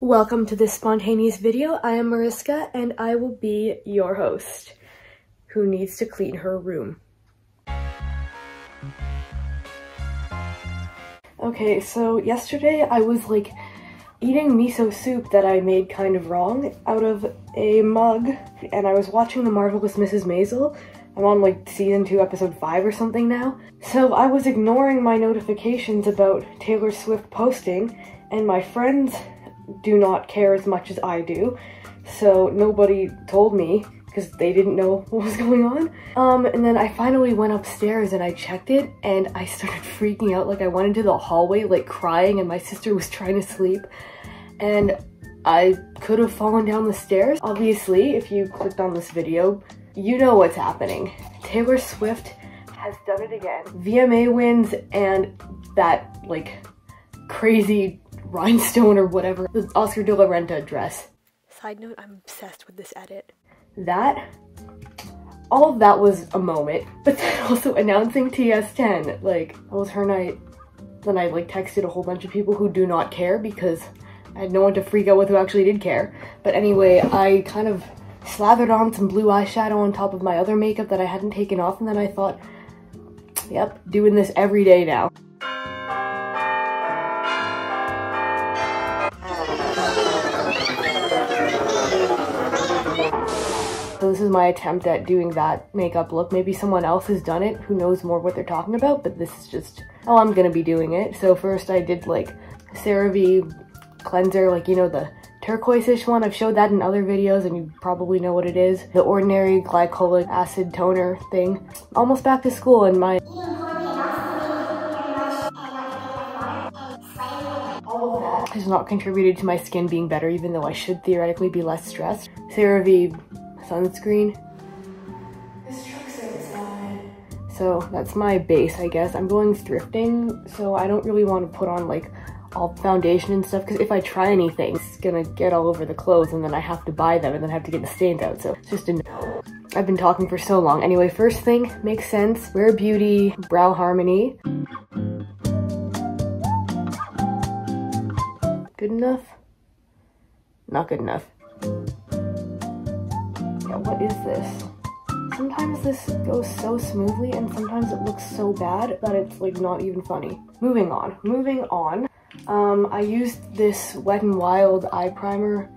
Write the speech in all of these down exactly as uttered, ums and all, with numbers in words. Welcome to this spontaneous video. I am Mariska and I will be your host who needs to clean her room. Okay, so yesterday I was like eating miso soup that I made kind of wrong out of a mug, and I was watching The Marvelous Missus Maisel. I'm on like season two, episode five or something now. So I was ignoring my notifications about Taylor Swift posting, and my friends do not care as much as I do, so nobody told me because they didn't know what was going on. Um, and then I finally went upstairs and I checked it, and I started freaking out. Like, I went into the hallway like crying, and my sister was trying to sleep, and I could have fallen down the stairs. Obviously, if you clicked on this video, you know what's happening. Taylor Swift has done it again. V M A wins and that like crazy rhinestone or whatever, the Oscar de la Renta dress. Side note, I'm obsessed with this edit. That, all of that was a moment, but then also announcing T S ten, like that was her night. Then I like texted a whole bunch of people who do not care because I had no one to freak out with who actually did care. But anyway, I kind of slathered on some blue eyeshadow on top of my other makeup that I hadn't taken off, and then I thought, yep, doing this every day now. So this is my attempt at doing that makeup look. Maybe someone else has done it who knows more what they're talking about, but this is just how I'm gonna be doing it. So first I did like CeraVe cleanser, like, you know, the turquoise-ish one. I've showed that in other videos and you probably know what it is. The Ordinary glycolic acid toner thing. Almost back to school, and my has not contributed to my skin being better, even though I should theoretically be less stressed. CeraVe sunscreen. So that's my base, I guess. I'm going thrifting, so I don't really want to put on like all foundation and stuff, because if I try anything, it's gonna get all over the clothes, and then I have to buy them, and then I have to get the stains out, so it's just a no. I've been talking for so long. Anyway, first thing, Makes Sense, Rare Beauty, Brow Harmony. Good enough? Not good enough. Yeah, what is this? Sometimes this goes so smoothly, and sometimes it looks so bad that it's like not even funny. Moving on, moving on. Um, I used this Wet n Wild eye primer.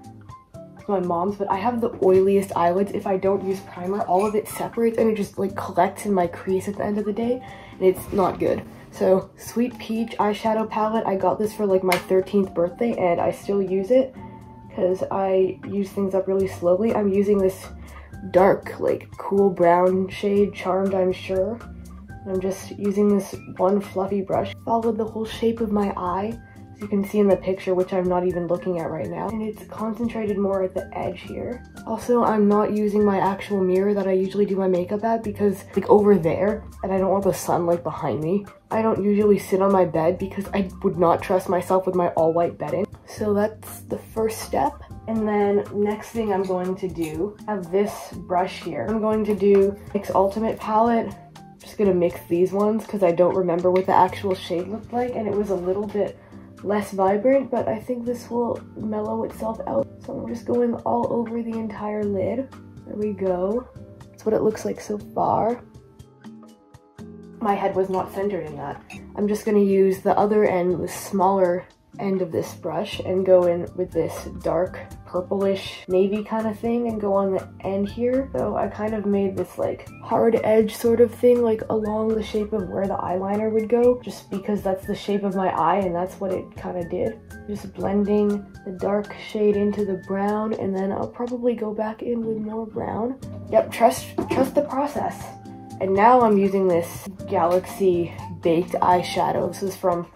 It's my mom's, but I have the oiliest eyelids. If I don't use primer, all of it separates and it just like collects in my crease at the end of the day, and it's not good. So Sweet Peach eyeshadow palette, I got this for like my thirteenth birthday, and I still use it because I use things up really slowly. I'm using this dark, like cool brown shade, Charmed, I'm sure. I'm just using this one fluffy brush. Followed the whole shape of my eye, as you can see in the picture, which I'm not even looking at right now. And it's concentrated more at the edge here. Also, I'm not using my actual mirror that I usually do my makeup at, because like over there, and I don't want the sunlight behind me. I don't usually sit on my bed because I would not trust myself with my all-white bedding. So that's the first step. And then next thing I'm going to do, I have this brush here. I'm going to do Mix Ultimate Palette. Just gonna mix these ones because I don't remember what the actual shade looked like, and it was a little bit less vibrant, but I think this will mellow itself out. So I'm just going all over the entire lid. There we go. That's what it looks like so far. My head was not centered in that. I'm just gonna use the other end, the smaller end of this brush, and go in with this dark purplish navy kind of thing and go on the end here. So I kind of made this like hard edge sort of thing, like along the shape of where the eyeliner would go, just because that's the shape of my eye and that's what it kind of did. Just blending the dark shade into the brown, and then I'll probably go back in with more brown. Yep, trust trust the process. And now I'm using this Galaxy Baked eyeshadow. This is from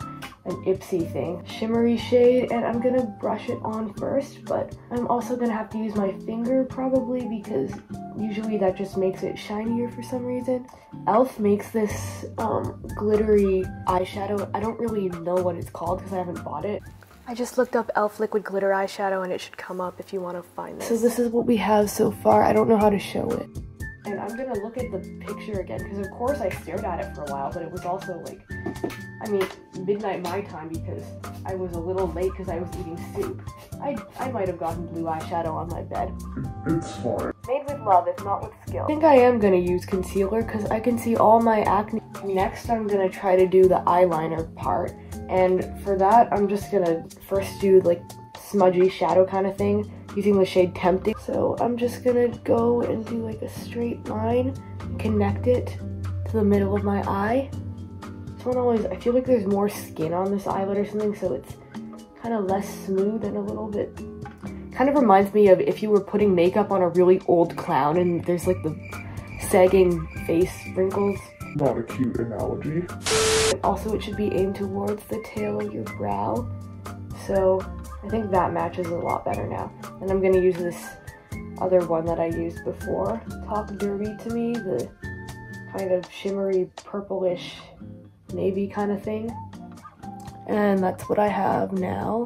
an Ipsy thing. Shimmery shade, and I'm gonna brush it on first, but I'm also gonna have to use my finger probably, because usually that just makes it shinier for some reason. E L F makes this um, glittery eyeshadow. I don't really know what it's called because I haven't bought it. I just looked up E L F liquid glitter eyeshadow and it should come up if you want to find this. So this is what we have so far. I don't know how to show it. And I'm gonna look at the picture again because of course I stared at it for a while, but it was also like I mean, midnight my time, because I was a little late because I was eating soup. I, I might have gotten blue eyeshadow on my bed. It's fine. Made with love, if not with skill. I think I am gonna use concealer because I can see all my acne. Next, I'm gonna try to do the eyeliner part. And for that, I'm just gonna first do like smudgy shadow kind of thing using the shade Tempting. So I'm just gonna go and do like a straight line, connect it to the middle of my eye. This one always, I feel like there's more skin on this eyelid or something, so it's kind of less smooth and a little bit, kind of reminds me of if you were putting makeup on a really old clown and there's like the sagging face wrinkles. Not a cute analogy. Also, it should be aimed towards the tail of your brow, so I think that matches a lot better now. And I'm gonna use this other one that I used before, Talk Dirty to Me, the kind of shimmery purplish navy kind of thing. And that's what I have now.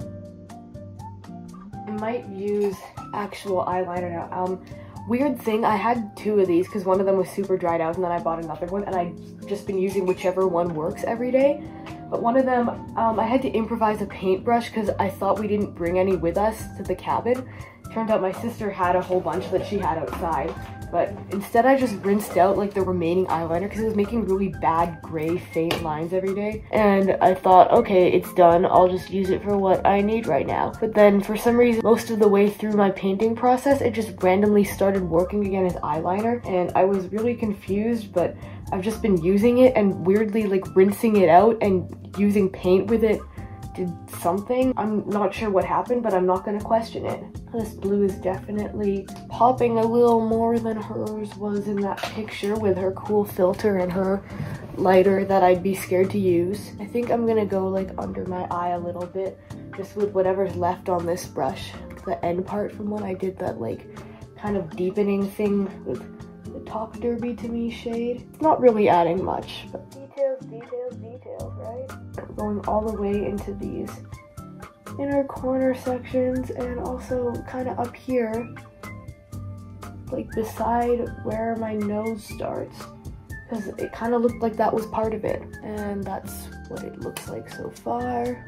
I might use actual eyeliner now. Um, weird thing, I had two of these because one of them was super dried out and then I bought another one, and I've just been using whichever one works every day. But one of them, um, I had to improvise a paintbrush because I thought we didn't bring any with us to the cabin. Turned out my sister had a whole bunch that she had outside. But instead I just rinsed out like the remaining eyeliner because it was making really bad gray faint lines every day. And I thought, okay, it's done. I'll just use it for what I need right now. But then for some reason, most of the way through my painting process, it just randomly started working again as eyeliner. And I was really confused, but I've just been using it and weirdly like rinsing it out and using paint with it did something. I'm not sure what happened, but I'm not gonna question it. This blue is definitely popping a little more than hers was in that picture with her cool filter and her lighter that I'd be scared to use. I think I'm gonna go like under my eye a little bit, just with whatever's left on this brush, the end part from when I did that like kind of deepening thing with the Talk Derby to Me shade. It's not really adding much, but details, details, details, right? Going all the way into these inner corner sections and also kind of up here, like beside where my nose starts, because it kind of looked like that was part of it. And that's what it looks like so far.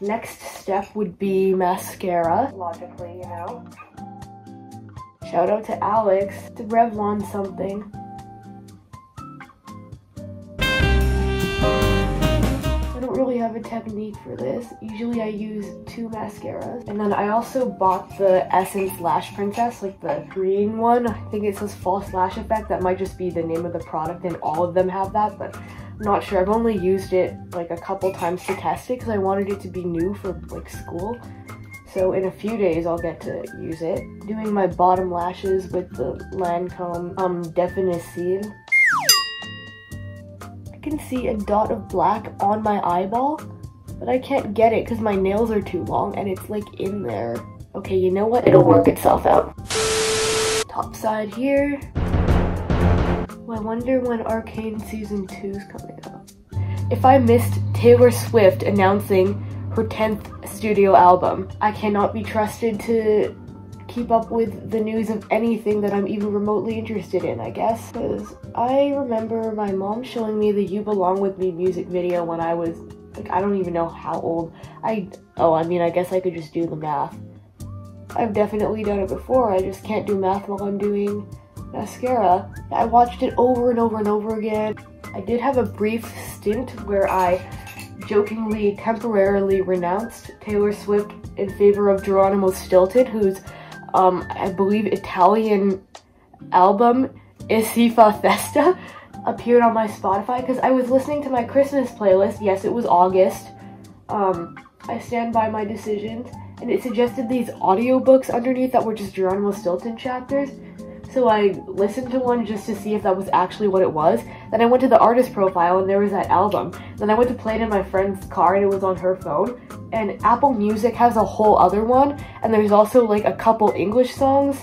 Next step would be mascara, logically, you know. Shout out to Alex, to Revlon something. I don't really have a technique for this. Usually I use two mascaras. And then I also bought the Essence Lash Princess, like the green one. I think it says False Lash Effect. That might just be the name of the product and all of them have that, but I'm not sure. I've only used it like a couple times to test it because I wanted it to be new for like school. So in a few days, I'll get to use it. Doing my bottom lashes with the Lancome um, Definisse. I can see a dot of black on my eyeball, but I can't get it because my nails are too long and it's like in there. Okay, you know what? It'll work itself out. Top side here. Oh, I wonder when Arcane Season two is coming up. If I missed Taylor Swift announcing her tenth studio album. I cannot be trusted to keep up with the news of anything that I'm even remotely interested in, I guess. Because I remember my mom showing me the You Belong With Me music video when I was, like, I don't even know how old. I, oh, I mean, I guess I could just do the math. I've definitely done it before, I just can't do math while I'm doing mascara. I watched it over and over and over again. I did have a brief stint where I jokingly temporarily renounced Taylor Swift in favor of Geronimo Stilton, whose, um, I believe, Italian album, Isifa Festa, appeared on my Spotify because I was listening to my Christmas playlist. Yes, it was August. Um, I stand by my decisions, and it suggested these audiobooks underneath that were just Geronimo Stilton chapters. So I listened to one just to see if that was actually what it was. Then I went to the artist profile and there was that album. Then I went to play it in my friend's car and it was on her phone. And Apple Music has a whole other one. And there's also like a couple English songs.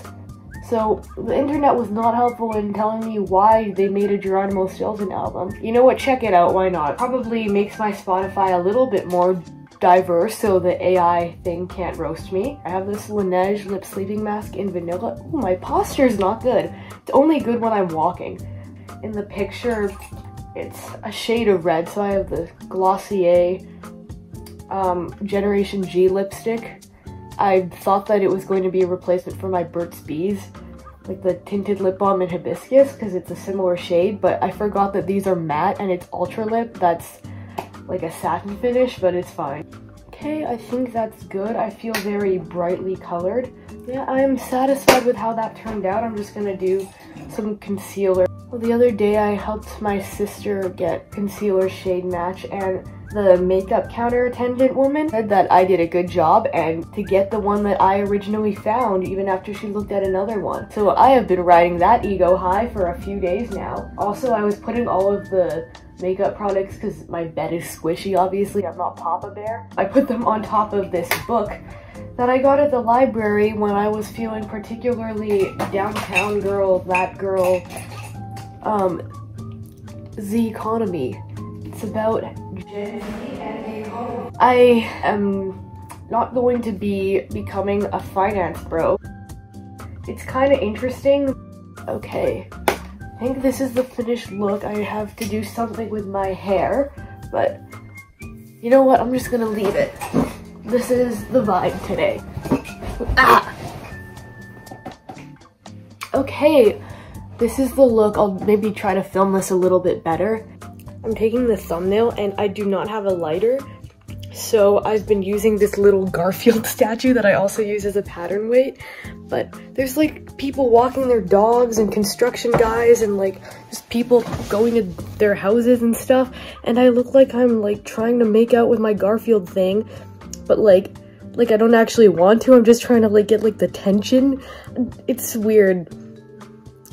So the internet was not helpful in telling me why they made a Geronimo Stilton album. You know what? Check it out. Why not? Probably makes my Spotify a little bit more diverse so the A I thing can't roast me. I have this Laneige lip sleeping mask in vanilla. Ooh, my posture's not good. It's only good when I'm walking. In the picture It's a shade of red, so I have the Glossier um, Generation G lipstick. I thought that it was going to be a replacement for my Burt's Bees, like the tinted lip balm in hibiscus, because it's a similar shade, but I forgot that these are matte and it's ultra lip. That's like a satin finish, but it's fine. Okay, I think that's good. I feel very brightly colored. Yeah, I'm satisfied with how that turned out. I'm just gonna do some concealer. Well, the other day I helped my sister get concealer shade match, and the makeup counter attendant woman said that I did a good job and to get the one that I originally found even after she looked at another one. So I have been riding that ego high for a few days now. Also, I was putting all of the makeup products, because my bed is squishy, obviously, I'm not Papa Bear. I put them on top of this book that I got at the library when I was feeling particularly downtown girl, that girl, um, Z Economy. It's about Gen Z and the economy. I am not going to be becoming a finance bro. It's kind of interesting. Okay. I think this is the finished look. I have to do something with my hair, but you know what? I'm just gonna leave it. This is the vibe today. Ah! Okay, this is the look. I'll maybe try to film this a little bit better. I'm taking the thumbnail and I do not have a lighter, so I've been using this little Garfield statue that I also use as a pattern weight. But there's like people walking their dogs and construction guys and like just people going to their houses and stuff, and I look like I'm like trying to make out with my Garfield thing, but like like I don't actually want to. I'm just trying to like get like the tension. It's weird.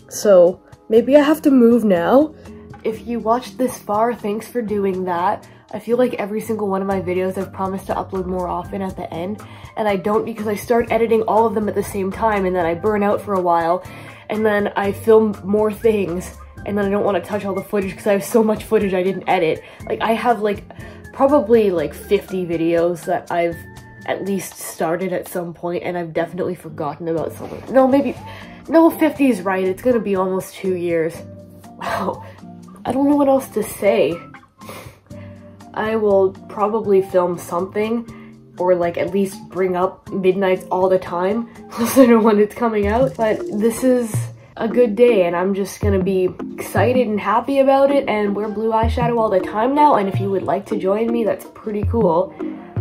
So maybe I have to move now. If you watched this far, thanks for doing that. I feel like every single one of my videos I've promised to upload more often at the end, and I don't, because I start editing all of them at the same time and then I burn out for a while, and then I film more things, and then I don't want to touch all the footage because I have so much footage I didn't edit. Like I have like probably like fifty videos that I've at least started at some point, and I've definitely forgotten about some of them. No, maybe, no, fifty is right. It's gonna be almost two years. Wow. I don't know what else to say. I will probably film something, or like at least bring up Midnights all the time closer to when it's coming out, but this is a good day and I'm just gonna be excited and happy about it and wear blue eyeshadow all the time now. And if you would like to join me, that's pretty cool.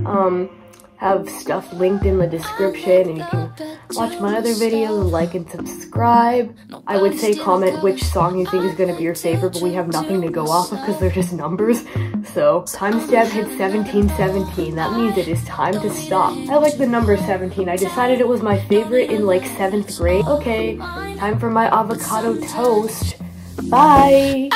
Um, have stuff linked in the description and you can watch my other videos, like and subscribe. I would say comment which song you think is going to be your favorite, but we have nothing to go off of because they're just numbers. So timestamp hit seventeen seventeen, that means it is time to stop. I like the number seventeen, I decided it was my favorite in like seventh grade. Okay, time for my avocado toast. Bye!